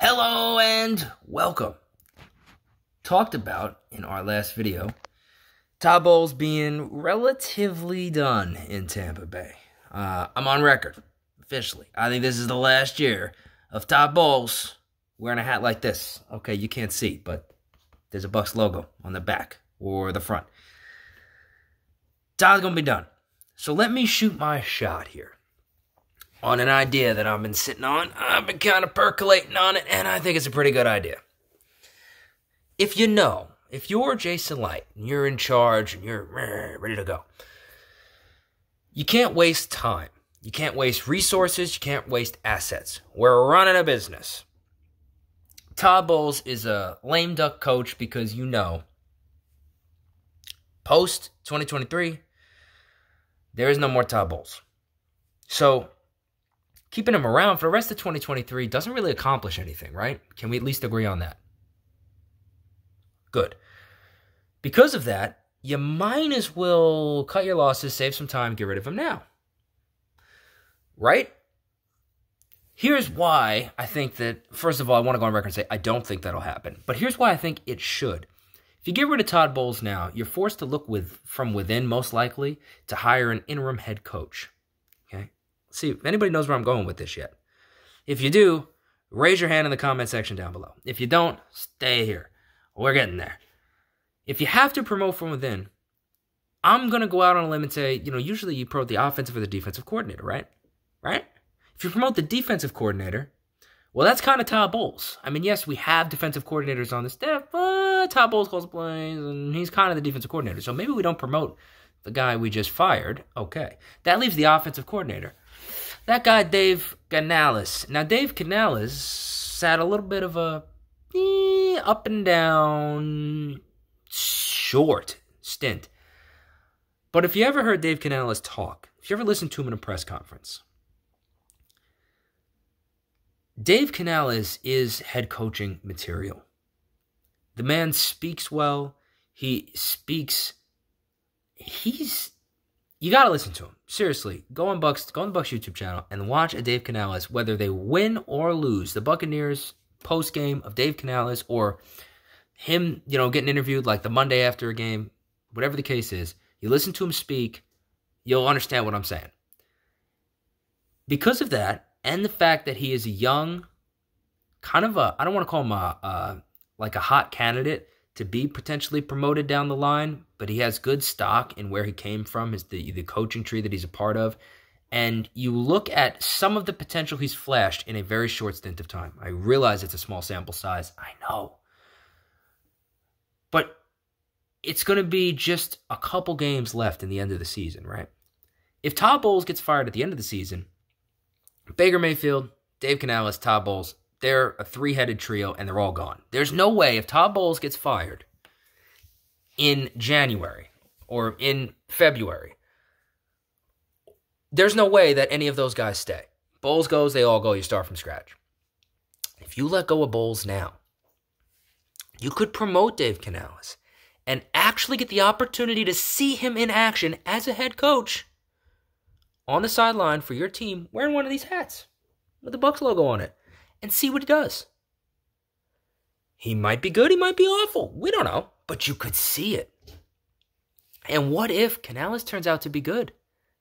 Hello and welcome. Talked about in our last video, Todd Bowles being relatively done in Tampa Bay. I'm on record, officially. I think this is the last year of Todd Bowles wearing a hat like this. Okay, you can't see, but there's a Bucs logo on the back or the front. Todd's going to be done. So let me shoot my shot here on an idea that I've been sitting on. I've been kind of percolating on it, and I think it's a pretty good idea. If you're Jason Licht, and you're in charge, and you're ready to go, you can't waste time. You can't waste resources. You can't waste assets. We're running a business. Todd Bowles is a lame duck coach because, you know, post-2023, there is no more Todd Bowles. So keeping him around for the rest of 2023 doesn't really accomplish anything, right? Can we at least agree on that? Good. Because of that, you might as well cut your losses, save some time, get rid of him now. Right? Here's why I think that, first of all, I want to go on record and say I don't think that'll happen. But here's why I think it should. If you get rid of Todd Bowles now, you're forced to look from within, most likely, to hire an interim head coach. Okay? See if anybody knows where I'm going with this yet. If you do, raise your hand in the comment section down below. If you don't, stay here. We're getting there. If you have to promote from within, I'm going to go out on a limb and say, you know, usually you promote the offensive or the defensive coordinator, right? Right? If you promote the defensive coordinator, well, that's kind of Todd Bowles. I mean, yes, we have defensive coordinators on the staff, but Todd Bowles calls plays, and he's kind of the defensive coordinator. So maybe we don't promote the guy we just fired. Okay. That leaves the offensive coordinator. That guy, Dave Canales. Now, Dave Canales had a little bit of a up and down short stint. But if you ever heard Dave Canales talk, if you ever listened to him in a press conference, Dave Canales is head coaching material. The man speaks well. He speaks. You got to listen to him. Seriously, go on the Bucs YouTube channel and watch a Dave Canales, whether they win or lose. The Buccaneers post-game of Dave Canales or him, you know, getting interviewed like the Monday after a game, whatever the case is, you listen to him speak, you'll understand what I'm saying. Because of that, and the fact that he is a young, kind of a, I don't want to call him a, like a hot candidate to be potentially promoted down the line, but he has good stock in where he came from, is the coaching tree that he's a part of. And you look at some of the potential he's flashed in a very short stint of time. I realize it's a small sample size. I know. But it's going to be just a couple games left in the end of the season, right? If Todd Bowles gets fired at the end of the season, Baker Mayfield, Dave Canales, Todd Bowles, they're a three-headed trio, and they're all gone. There's no way if Todd Bowles gets fired in January or in February, there's no way that any of those guys stay. Bowles goes, they all go, you start from scratch. If you let go of Bowles now, you could promote Dave Canales and actually get the opportunity to see him in action as a head coach on the sideline for your team wearing one of these hats with the Bucs logo on it and see what he does. He might be good, he might be awful. We don't know, but you could see it. And what if Canales turns out to be good?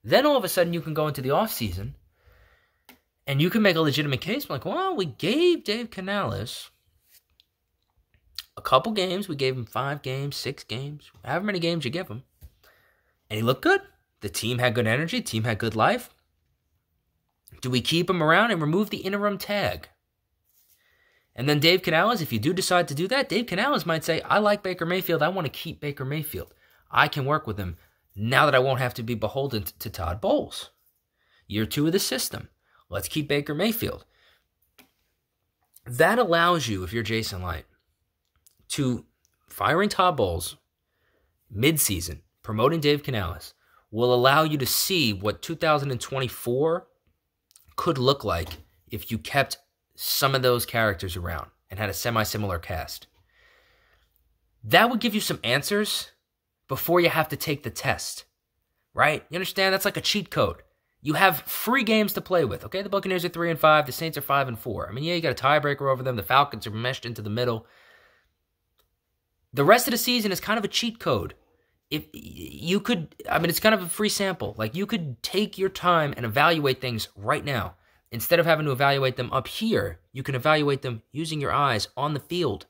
Then all of a sudden you can go into the offseason and you can make a legitimate case like, well, we gave Dave Canales a couple games. We gave him 5 games, 6 games, however many games you give him. And he looked good. The team had good energy. The team had good life. Do we keep him around and remove the interim tag? And then Dave Canales, if you do decide to do that, Dave Canales might say, I like Baker Mayfield. I want to keep Baker Mayfield. I can work with him. Now that I won't have to be beholden to Todd Bowles. Year 2 of the system. Let's keep Baker Mayfield. That allows you, if you're Jason Licht, to firing Todd Bowles midseason, promoting Dave Canales, will allow you to see what 2024 could look like if you kept some of those characters around and had a semi-similar cast. That would give you some answers before you have to take the test, right? You understand? That's like a cheat code. You have free games to play with, okay? The Buccaneers are 3-5. The Saints are 5-4. I mean, yeah, you got a tiebreaker over them. The Falcons are meshed into the middle. The rest of the season is kind of a cheat code. If you could, I mean, it's kind of a free sample. Like, you could take your time and evaluate things right now. Instead of having to evaluate them up here, you can evaluate them using your eyes on the field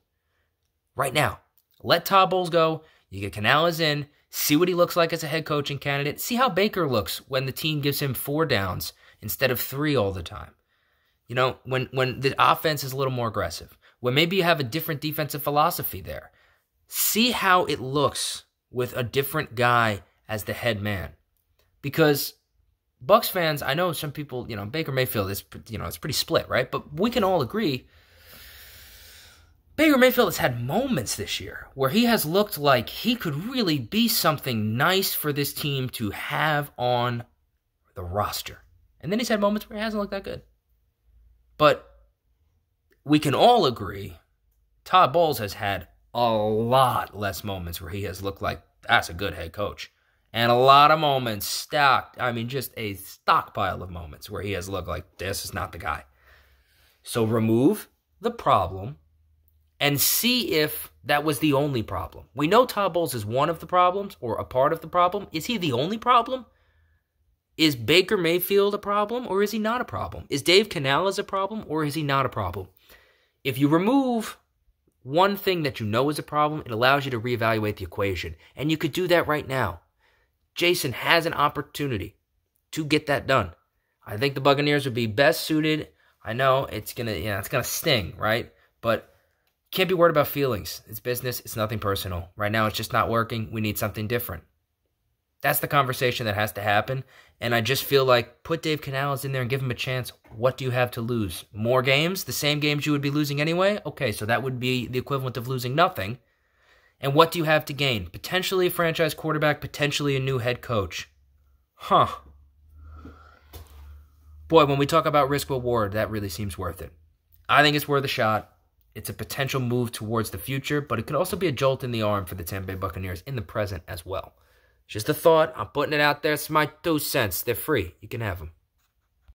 right now. Let Todd Bowles go. You get Canales in. See what he looks like as a head coaching candidate. See how Baker looks when the team gives him 4 downs instead of 3 all the time. You know, when the offense is a little more aggressive. When maybe you have a different defensive philosophy there. See how it looks with a different guy as the head man. Because Bucs fans, I know some people, you know, Baker Mayfield is, you know, it's pretty split, right? But we can all agree Baker Mayfield has had moments this year where he has looked like he could really be something nice for this team to have on the roster. And then he's had moments where he hasn't looked that good. But we can all agree Todd Bowles has had a lot less moments where he has looked like that's a good head coach. And a lot of moments stacked, I mean, just a stockpile of moments where he has looked like this is not the guy. So remove the problem and see if that was the only problem. We know Todd Bowles is one of the problems or a part of the problem. Is he the only problem? Is Baker Mayfield a problem or is he not a problem? Is Dave Canales a problem or is he not a problem? If you remove one thing that you know is a problem, it allows you to reevaluate the equation. And you could do that right now. Jason has an opportunity to get that done. I think the Buccaneers would be best suited. I know it's gonna sting, right? But can't be worried about feelings. It's business. It's nothing personal. Right now, it's just not working. We need something different. That's the conversation that has to happen. And I just feel like put Dave Canales in there and give him a chance. What do you have to lose? More games? The same games you would be losing anyway? Okay, so that would be the equivalent of losing nothing. And what do you have to gain? Potentially a franchise quarterback, potentially a new head coach. Huh. Boy, when we talk about risk-reward, that really seems worth it. I think it's worth a shot. It's a potential move towards the future, but it could also be a jolt in the arm for the Tampa Bay Buccaneers in the present as well. Just a thought. I'm putting it out there. It's my 2 cents. They're free. You can have them.